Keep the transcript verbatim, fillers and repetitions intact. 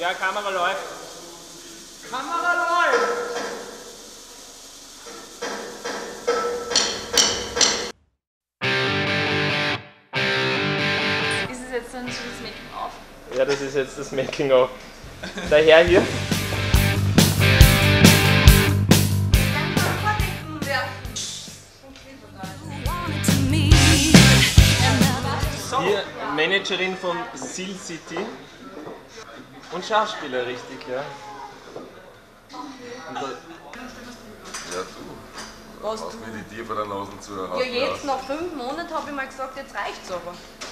Ja, Kamera läuft. Kamera läuft! Ist es jetzt dann so das Making-of? Ja, das ist jetzt das Making-of. Daher hier. Hier, Managerin von Cil City und Schauspieler, richtig, ja. Und da, ja, du. Was? Aus Meditieren von der Nase zu erhalten. Ja, jetzt nach fünf Monaten habe ich mal gesagt, jetzt reicht's aber.